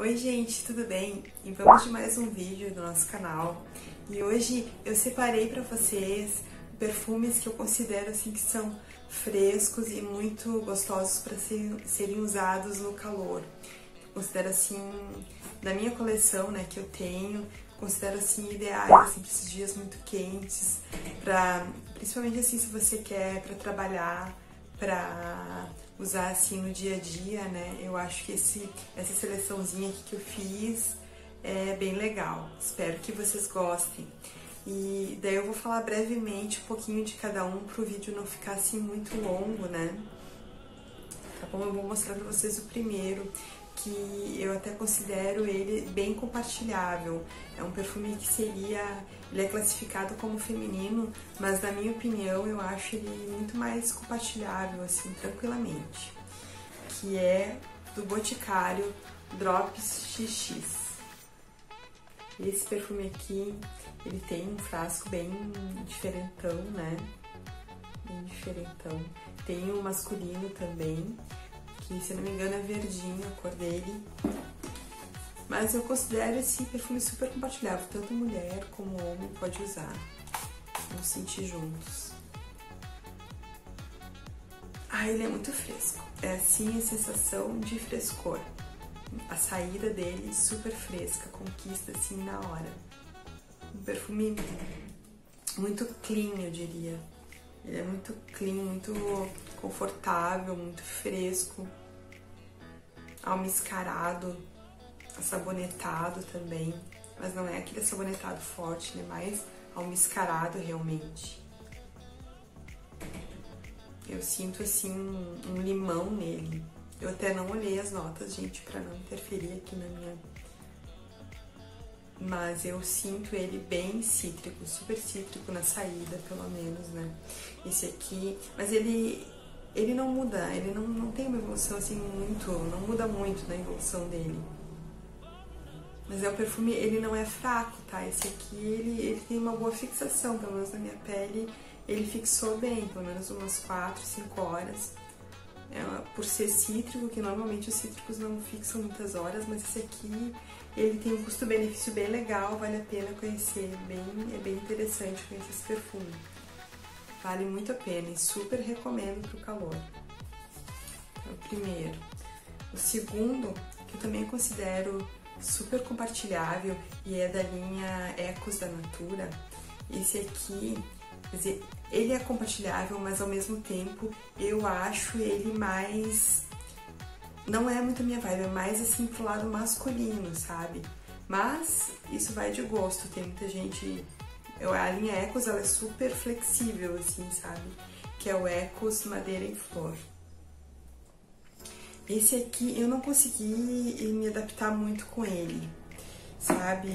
Oi gente, tudo bem? E vamos de mais um vídeo do nosso canal. E hoje eu separei para vocês perfumes que eu considero assim que são frescos e muito gostosos para serem usados no calor. Eu considero assim, da minha coleção, né, que eu tenho, considero assim ideais assim, para esses dias muito quentes, para principalmente assim se você quer para trabalhar, para usar assim no dia a dia, né? Eu acho que essa seleçãozinha aqui que eu fiz é bem legal. Espero que vocês gostem. E daí eu vou falar brevemente um pouquinho de cada um para o vídeo não ficar assim muito longo, né? Tá bom? Eu vou mostrar para vocês o primeiro, que eu até considero ele bem compartilhável. É um perfume que ele é classificado como feminino, mas na minha opinião eu acho ele muito mais compartilhável, assim, tranquilamente. Que é do Boticário, Drops XX. Esse perfume aqui, ele tem um frasco bem diferentão, né? Bem diferentão. Tem o masculino também, que, se não me engano, é verdinho a cor dele, mas eu considero esse perfume super compartilhável, tanto mulher como homem pode usar, vamos sentir juntos. Ah, ele é muito fresco, é assim a sensação de frescor, a saída dele super fresca, conquista assim na hora, um perfume muito clean, eu diria, ele é muito clean, muito confortável, muito fresco, almiscarado, sabonetado também, mas não é aquele sabonetado forte, né? Mais almiscarado realmente. Eu sinto assim um limão nele. Eu até não olhei as notas, gente, pra não interferir aqui na minha... Mas eu sinto ele bem cítrico, super cítrico na saída, pelo menos, né? Esse aqui... Mas ele não muda, ele não tem uma evolução assim muito, não muda muito na evolução dele. Mas é um perfume, ele não é fraco, tá? Esse aqui, ele tem uma boa fixação, pelo menos na minha pele, ele fixou bem, pelo menos umas 4, 5 horas. É, por ser cítrico, que normalmente os cítricos não fixam muitas horas, mas esse aqui, ele tem um custo-benefício bem legal, vale a pena conhecer, é bem interessante conhecer esse perfume. Vale muito a pena e super recomendo para o calor. É o primeiro. O segundo, que eu também considero super compartilhável e é da linha Ekos da Natura, esse aqui, quer dizer, ele é compartilhável, mas ao mesmo tempo eu acho ele mais... Não é muito a minha vibe, é mais assim pro lado masculino, sabe? Mas isso vai de gosto, tem muita gente... A linha Ekos, ela é super flexível, assim, sabe? Que é o Ekos Madeira em Flor. Esse aqui, eu não consegui me adaptar muito com ele, sabe?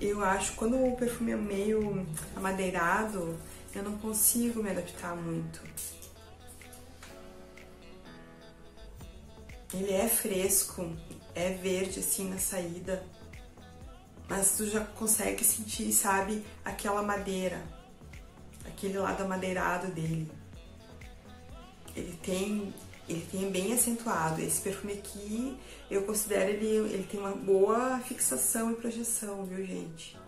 Eu acho que quando o perfume é meio amadeirado, eu não consigo me adaptar muito. Ele é fresco, é verde, assim, na saída. Mas tu já consegue sentir, sabe, aquela madeira, aquele lado amadeirado dele. Ele tem bem acentuado. Esse perfume aqui, eu considero ele tem uma boa fixação e projeção, viu, gente?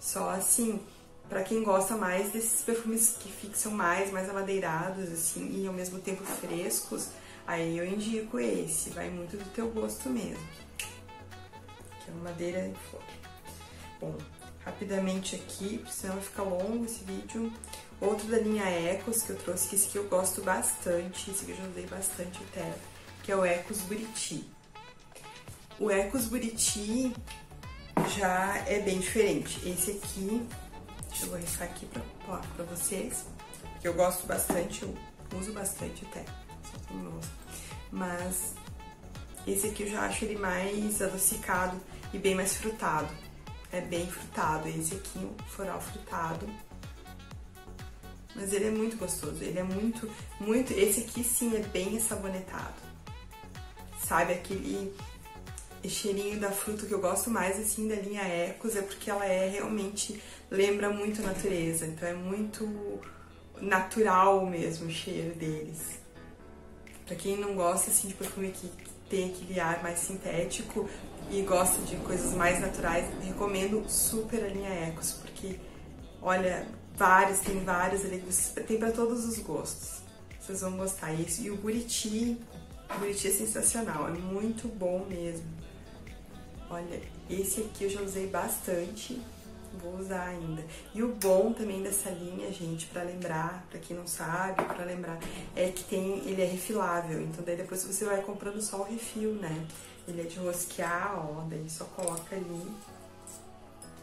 Só assim, pra quem gosta mais desses perfumes que fixam mais amadeirados, assim, e ao mesmo tempo frescos, aí eu indico esse, vai muito do teu gosto mesmo. Que é uma madeira em flor. Bom, rapidamente aqui, porque senão vai ficar longo esse vídeo. Outro da linha Ekos que eu trouxe, que esse aqui eu gosto bastante, esse vídeo eu usei bastante até, que é o Ekos Buriti. O Ekos Buriti já é bem diferente. Esse aqui, deixa eu borrifar aqui pra vocês, que eu gosto bastante, eu uso bastante até, só que não gosto. Mas esse aqui eu já acho ele mais adocicado e bem mais frutado. É bem frutado, esse aqui, o floral frutado. Mas ele é muito gostoso, ele é muito... Esse aqui, sim, é bem sabonetado. Sabe, aquele cheirinho da fruta que eu gosto mais, assim, da linha Ekos, é porque ela realmente lembra muito a natureza. Então, é muito natural mesmo o cheiro deles. Pra quem não gosta, assim, de perfume que ter aquele ar mais sintético e gosta de coisas mais naturais, recomendo super a linha Ekos, porque, olha, tem vários ali, tem para todos os gostos. Vocês vão gostar disso. E o buriti é sensacional, é muito bom mesmo. Olha, esse aqui eu já usei bastante, vou usar ainda. E o bom também dessa linha, gente, pra lembrar, pra quem não sabe, pra lembrar, é que ele é refilável, então daí depois você vai comprando só o refil, né? Ele é de rosquear, ó, daí só coloca ali.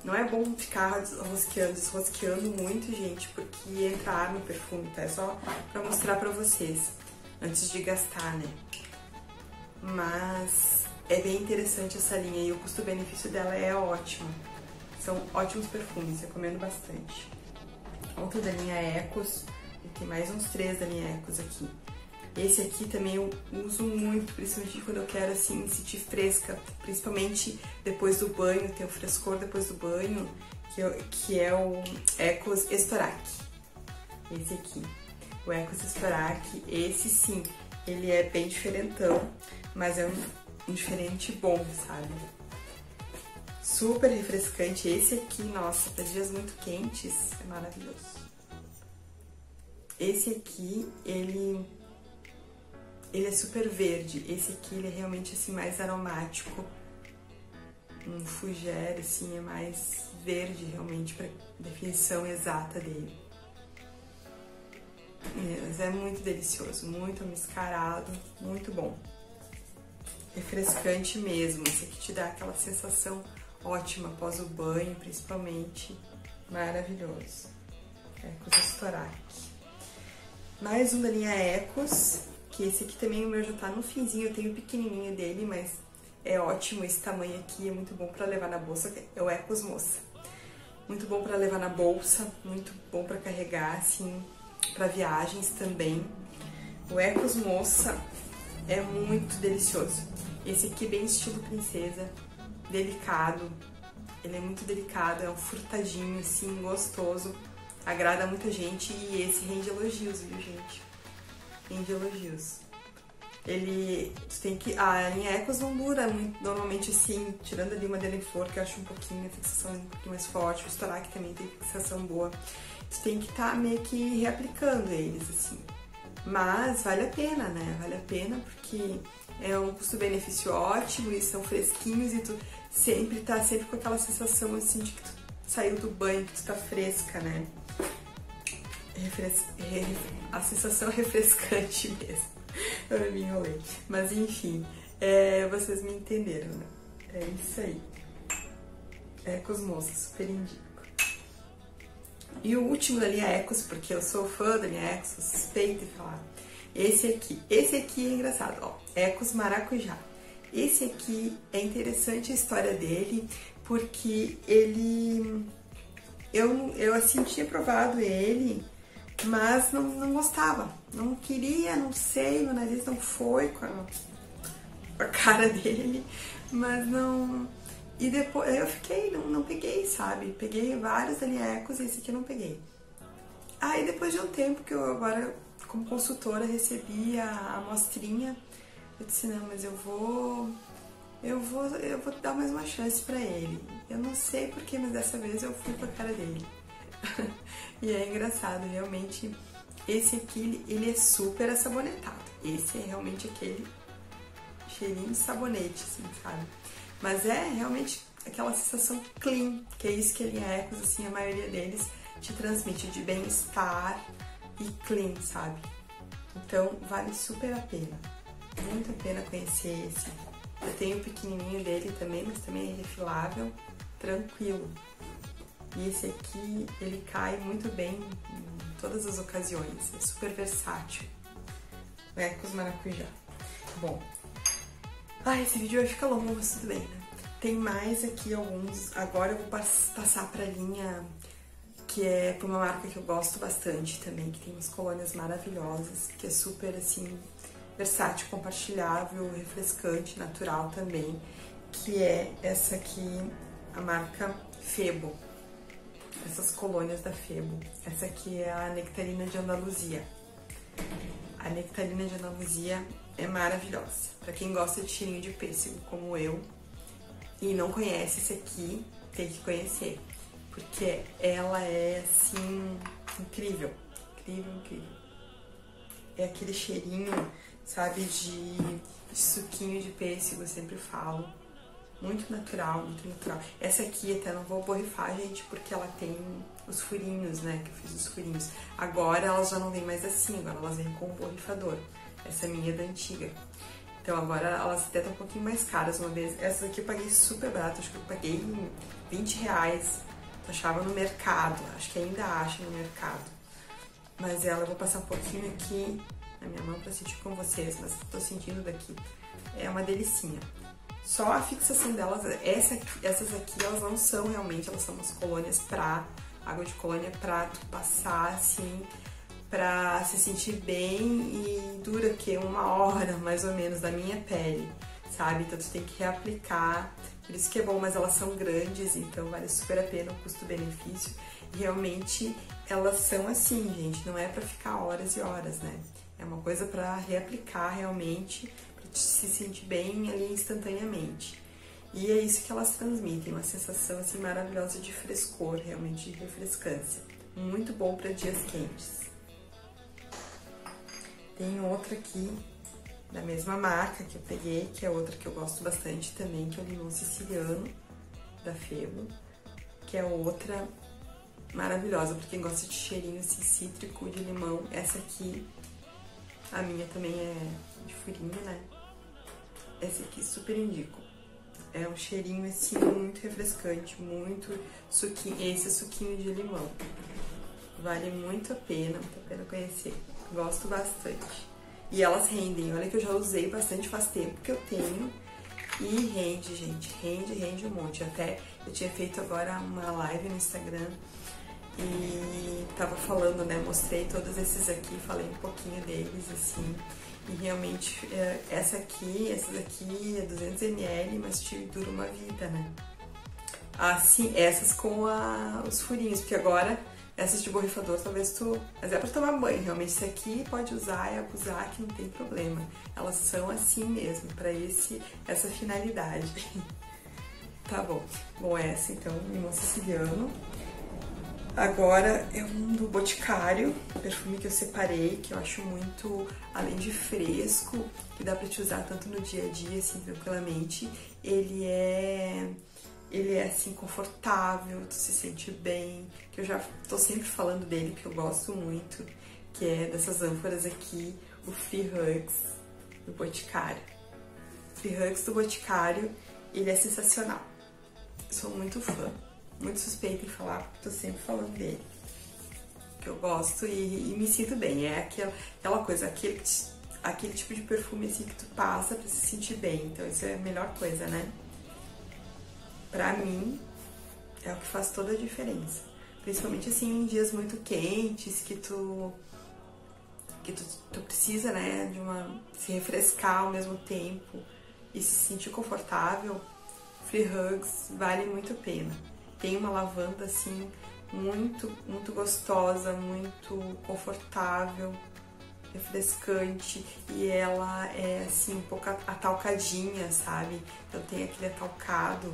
Não é bom ficar rosqueando, desrosqueando muito, gente, porque entra ar no perfume, tá? É só pra mostrar pra vocês, antes de gastar, né? Mas é bem interessante essa linha e o custo-benefício dela é ótimo. São ótimos perfumes, recomendo bastante. Outro da linha Ekos, e tem mais uns 3 da linha Ekos aqui. Esse aqui também eu uso muito, principalmente quando eu quero assim, me sentir fresca, principalmente depois do banho, tem o frescor depois do banho, que é o Ekos Estorac. Esse aqui, o Ekos Estorac, esse sim, ele é bem diferentão, mas é um diferente bom, sabe? Super refrescante. Esse aqui, nossa, para dias muito quentes, é maravilhoso. Esse aqui, ele é super verde. Esse aqui, ele é realmente, assim, mais aromático. Um fougère, assim, é mais verde, realmente, para definição exata dele. Mas é muito delicioso, muito mascarado, muito bom. Refrescante mesmo. Esse aqui te dá aquela sensação ótima após o banho, principalmente. Maravilhoso. Ekos Estorac. Mais um da linha Ekos, que esse aqui também o meu já tá no finzinho, eu tenho o pequenininho dele, mas é ótimo esse tamanho aqui, é muito bom pra levar na bolsa, é o Ekos Mozé. Muito bom pra levar na bolsa, muito bom pra carregar, assim, pra viagens também. O Ekos Mozé é muito delicioso. Esse aqui é bem estilo princesa, delicado, ele é muito delicado, é um frutadinho assim, gostoso, agrada muita gente e esse rende elogios, viu, gente? Rende elogios. Ele tem que... A linha Ekos não dura muito, normalmente assim, tirando ali uma Madeira em Flor, que eu acho um pouquinho, a fixação é um pouquinho mais forte, o Estorac também tem fixação boa. Tu tem que estar meio que reaplicando eles, assim. Mas vale a pena, né? Vale a pena porque é um custo-benefício ótimo e são fresquinhos e tu tá sempre com aquela sensação assim de que tu saiu do banho, que tu tá fresca, né? A sensação refrescante mesmo. Eu me enrolei. Mas enfim, vocês me entenderam, né? É isso aí. Ekos Mozé, super indico. E o último da linha Ekos, porque eu sou fã da linha Ekos, sou suspeita em falar. Esse aqui é engraçado, ó, Ekos Maracujá. Esse aqui é interessante a história dele, porque ele... Eu assim, tinha provado ele, mas não gostava, não queria, não sei, meu nariz não foi com a cara dele, mas não... E depois, eu fiquei, não peguei, sabe? Peguei vários da linha Ekos e esse aqui eu não peguei. Aí depois de um tempo que eu agora, como consultora, recebi a amostrinha, eu disse, não, mas eu vou dar mais uma chance pra ele. Eu não sei porquê, mas dessa vez eu fui com a cara dele. E é engraçado, realmente, esse aqui, ele é super assabonetado. Esse é realmente aquele cheirinho de sabonete, assim, sabe? Mas é realmente aquela sensação clean, que é isso que a linha Ekos, assim, a maioria deles te transmite, de bem-estar e clean, sabe? Então, vale super a pena. Muito a pena conhecer esse. Eu tenho o pequenininho dele também, mas também é refilável, tranquilo. E esse aqui, ele cai muito bem em todas as ocasiões, é super versátil. O Ekos Maracujá. Bom... esse vídeo vai ficar longo, mas tudo bem, né? Tem mais aqui alguns. Agora eu vou passar pra linha que é pra uma marca que eu gosto bastante também, que tem umas colônias maravilhosas, que é super, assim, versátil, compartilhável, refrescante, natural também, que é essa aqui, a marca Phebo. Essas colônias da Phebo. Essa aqui é a Nectarina de Andaluzia. A Nectarina de Andaluzia é maravilhosa. Pra quem gosta de cheirinho de pêssego como eu e não conhece esse aqui, tem que conhecer, porque ela é assim incrível, incrível, incrível. É aquele cheirinho, sabe, de suquinho de pêssego, eu sempre falo. Muito natural, muito natural. Essa aqui até não vou borrifar, gente, porque ela tem os furinhos, né, que eu fiz os furinhos. Agora elas já não vêm mais assim, agora elas vêm com o borrifador. Essa minha é da antiga. Então agora elas até estão um pouquinho mais caras uma vez. Essas aqui eu paguei super barato, acho que eu paguei R$20. Achava no mercado, acho que ainda acha no mercado. Mas ela, eu vou passar um pouquinho aqui na minha mão pra sentir com vocês, mas tô sentindo daqui. É uma delicinha. Só a fixação delas, essas aqui, elas não são realmente, elas são umas colônias pra, água de colônia pra tu passar, assim, pra se sentir bem, e dura o quê? Uma hora, mais ou menos, da minha pele, sabe? Então tu tem que reaplicar, por isso que é bom, mas elas são grandes, então vale super a pena o custo-benefício. Realmente, elas são assim, gente, não é pra ficar horas e horas, né? É uma coisa pra reaplicar realmente, se sente bem ali instantaneamente. E é isso que elas transmitem, uma sensação assim maravilhosa de frescor, realmente de refrescância. Muito bom para dias quentes. Tem outra aqui da mesma marca que eu peguei, que é outra que eu gosto bastante também, que é o limão siciliano da Phebo, que é outra maravilhosa para quem gosta de cheirinho assim, cítrico de limão. Essa aqui, a minha também é de furinho, né? Esse aqui super indico. É um cheirinho assim muito refrescante, muito suquinho, esse é suquinho de limão. Vale muito a pena conhecer. Gosto bastante. E elas rendem, olha que eu já usei bastante, faz tempo que eu tenho. E rende, gente, rende um monte. Até eu tinha feito agora uma live no Instagram e tava falando, né, mostrei todos esses aqui, falei um pouquinho deles, assim. E realmente, essas aqui é 200 ml, mas te dura uma vida, né? Assim, essas com os furinhos, porque agora, essas de borrifador, talvez tu... Mas é pra tomar banho, realmente. Isso aqui pode usar e abusar, que não tem problema. Elas são assim mesmo, pra essa finalidade. Tá bom. Bom, essa, então, limão siciliano. Agora é um do Boticário, perfume que eu separei, que eu acho muito, além de fresco, que dá pra te usar tanto no dia a dia, assim, tranquilamente. Ele é assim, confortável, tu se sente bem, que eu já tô sempre falando dele, que eu gosto muito, que é dessas ânforas aqui, o Free Hugs do Boticário. O Free Hugs do Boticário, ele é sensacional. Eu sou muito fã. Muito suspeita em falar, porque tô sempre falando dele, que eu gosto e me sinto bem. É aquela coisa, aquele tipo de perfume assim que tu passa pra se sentir bem. Então isso é a melhor coisa, né? Pra mim, é o que faz toda a diferença. Principalmente assim em dias muito quentes, que tu precisa, né, de se refrescar ao mesmo tempo e se sentir confortável. Free Hugs vale muito a pena. Tem uma lavanda, assim, muito, muito gostosa, muito confortável, refrescante. E ela é, assim, um pouco atalcadinha, sabe? Então tem aquele atalcado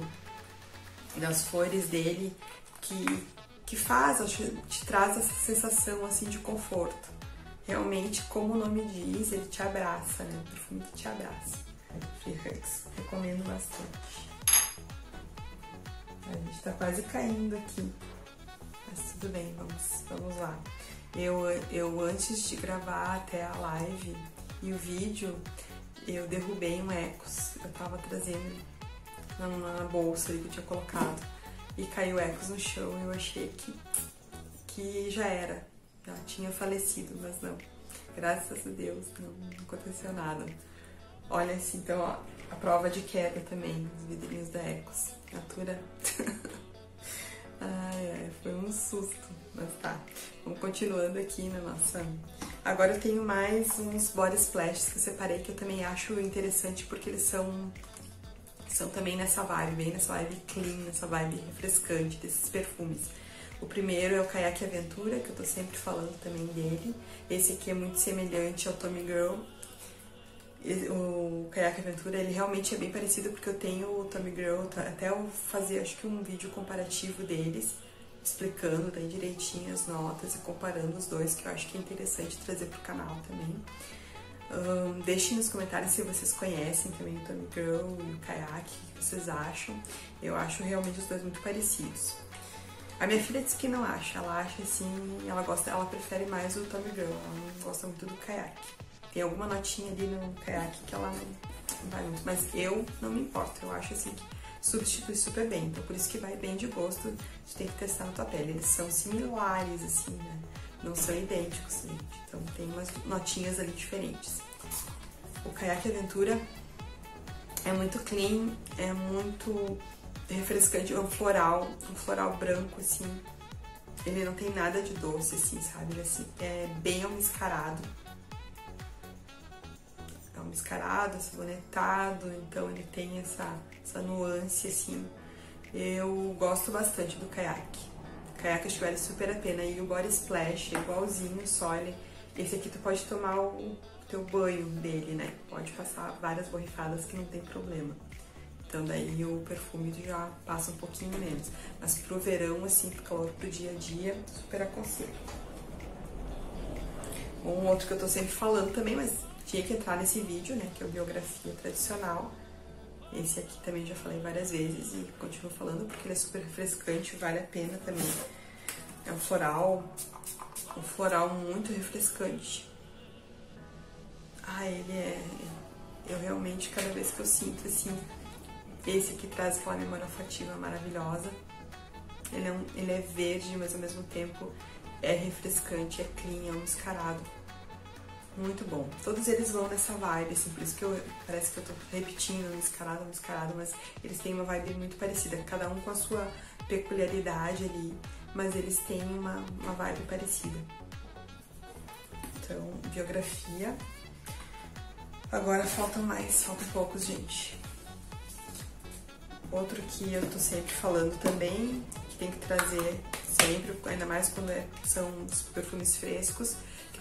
das flores dele que faz, te traz essa sensação, assim, de conforto. Realmente, como o nome diz, ele te abraça, né? O perfume que te abraça. Free Hugs, recomendo bastante. A gente tá quase caindo aqui, mas tudo bem, vamos lá. Eu antes de gravar até a live e o vídeo, eu derrubei um Ekos. Eu tava trazendo na bolsa ali que eu tinha colocado e caiu o Ekos no chão. Eu achei que já era, já tinha falecido, mas não. Graças a Deus, não aconteceu nada. Olha assim, então, ó, a prova de queda também, os vidrinhos da Ekos Natura. Ai, foi um susto, mas tá. Vamos continuando aqui na nossa... Agora eu tenho mais uns body splashes que eu separei, que eu também acho interessante, porque eles são também nessa vibe, bem nessa vibe clean, nessa vibe refrescante desses perfumes. O primeiro é o Kayak Aventura, que eu tô sempre falando também dele. Esse aqui é muito semelhante ao Tommy Girl. o Kayak Aventura, ele realmente é bem parecido, porque eu tenho o Tommy Girl, até eu fazer acho que um vídeo comparativo deles, explicando daí direitinho as notas e comparando os dois, que eu acho que é interessante trazer pro canal também. Deixem nos comentários se vocês conhecem também o Tommy Girl e o Kayak, o que vocês acham. Eu acho realmente os dois muito parecidos. A minha filha diz que não acha, ela acha assim, ela prefere mais o Tommy Girl, ela não gosta muito do Kayak. Tem alguma notinha ali no Kayak que ela não vai muito, mas eu não me importo, eu acho assim que substitui super bem, então por isso que vai bem de gosto de ter que testar na tua pele. Eles são similares assim, né? Não são idênticos, gente. Então tem umas notinhas ali diferentes. O Kayak Aventura é muito clean, é muito refrescante, é um floral branco assim. Ele não tem nada de doce assim, sabe? Ele, assim, é bem almiscarado. Almiscarado, sabonetado, então ele tem essa nuance assim. Eu gosto bastante do Kayak. Kayak acho que vale super a pena, e o body splash é igualzinho, só ele, esse aqui tu pode tomar o teu banho dele, né? Pode passar várias borrifadas que não tem problema. Então daí o perfume tu já passa um pouquinho menos. Mas pro verão, assim, pro calor do dia a dia, super aconselho. Um outro que eu tô sempre falando também, mas tinha que entrar nesse vídeo, né? Que é o Biografia Tradicional. Esse aqui também já falei várias vezes e continuo falando porque ele é super refrescante, vale a pena também. É um floral muito refrescante. Ah, ele é... Eu realmente, cada vez que eu sinto, assim... Esse aqui traz aquela memória olfativa maravilhosa. Ele é verde, mas ao mesmo tempo é refrescante, é clean, é um mascarado. Muito bom. Todos eles vão nessa vibe, assim, por isso que parece que eu tô repetindo mascarado, mas eles têm uma vibe muito parecida, cada um com a sua peculiaridade ali, mas eles têm uma vibe parecida. Então, Biografia. Agora faltam poucos, gente. Outro que eu tô sempre falando também, que tem que trazer sempre, ainda mais quando são perfumes frescos,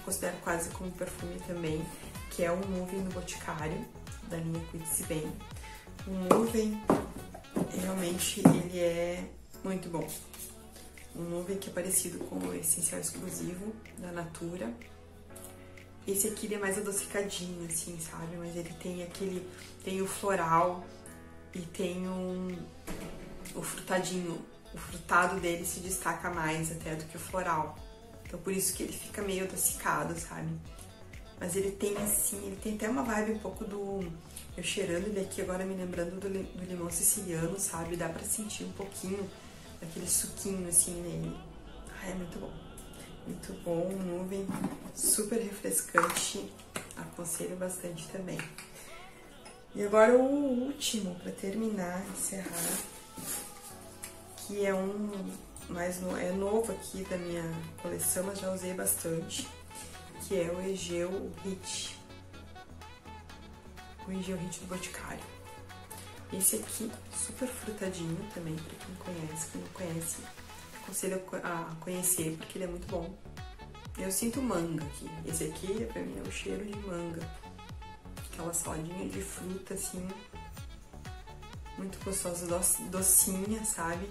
considero quase como perfume também, que é um Nuvem do Boticário, da linha Cuide-se Bem. Um Nuvem, realmente, ele é muito bom. Um Nuvem que é parecido com o Essencial Exclusivo, da Natura. Esse aqui ele é mais adocicadinho, assim, sabe? Mas ele tem tem o floral e tem o frutadinho. O frutado dele se destaca mais até do que o floral. Então por isso que ele fica meio adocicado, sabe? Mas ele tem assim, ele tem até uma vibe um pouco do... Eu cheirando ele aqui agora, me lembrando do limão siciliano, sabe? Dá pra sentir um pouquinho daquele suquinho assim nele. Ai, é muito bom. Muito bom, Nuvem, super refrescante, aconselho bastante também. E agora o último, pra terminar, encerrar, que é mas é novo aqui da minha coleção, mas já usei bastante, que é o Egeo Hit. O Egeo Hit do Boticário. Esse aqui, super frutadinho também, pra quem não conhece, aconselho a conhecer, porque ele é muito bom. Eu sinto manga aqui. Esse aqui, pra mim, é o cheiro de manga. Aquela saladinha de fruta, assim, muito gostosa, docinha, sabe?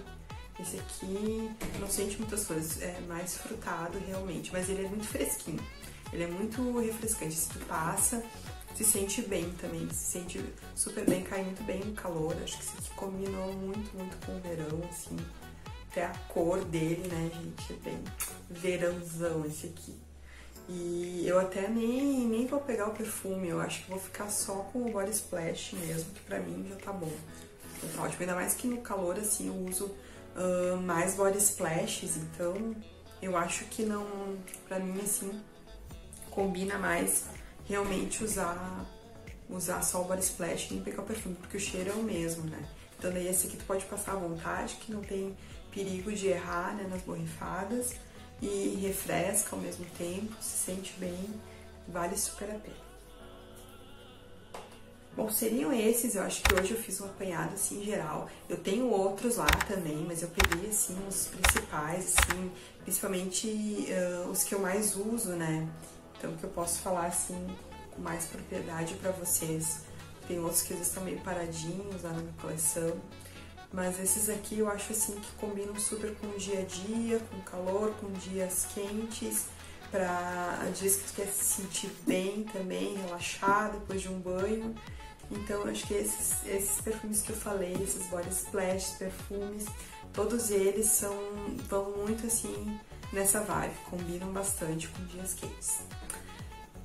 Esse aqui não sente muitas coisas, é mais frutado realmente, mas ele é muito fresquinho, ele é muito refrescante. Se tu passa, se sente bem também, se sente super bem, cai muito bem no calor. Acho que isso aqui combinou muito com o verão, assim, até a cor dele, né, gente, é bem verãozão esse aqui. E eu até nem vou pegar o perfume, eu acho que vou ficar só com o body splash mesmo, que pra mim já tá bom, já tá ótimo, ainda mais que no calor, assim, eu uso... mais body splashes, então eu acho que não, pra mim, assim, combina mais realmente usar só o body splash e nem pegar o perfume, porque o cheiro é o mesmo, né? Então daí esse aqui tu pode passar à vontade, que não tem perigo de errar, né, nas borrifadas, e refresca ao mesmo tempo, se sente bem, vale super a pena. Bom, seriam esses. Eu acho que hoje eu fiz um apanhado, assim, geral. Eu tenho outros lá também, mas eu peguei, assim, os principais, assim, principalmente os que eu mais uso, né? Então, que eu posso falar, assim, com mais propriedade para vocês. Tem outros que eles estão meio paradinhos lá na minha coleção, mas esses aqui eu acho assim que combinam super com o dia a dia, com calor, com dias quentes, para dias que tu quer se sentir bem também, relaxar depois de um banho. Então eu acho que esses perfumes que eu falei, esses body splash, perfumes, todos eles vão muito assim nessa vibe, combinam bastante com dias quentes.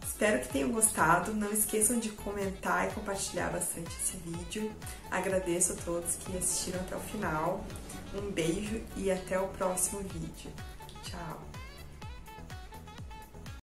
Espero que tenham gostado, não esqueçam de comentar e compartilhar bastante esse vídeo. Agradeço a todos que assistiram até o final, um beijo e até o próximo vídeo. Tchau!